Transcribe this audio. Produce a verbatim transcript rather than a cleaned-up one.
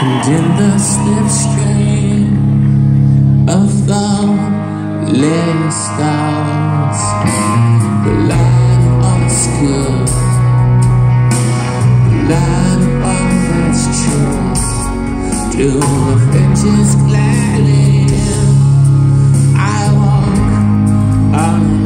And in the slipstream of thoughtless thoughts, the line of is good, the line of that's true. To the riches gladly I walk on.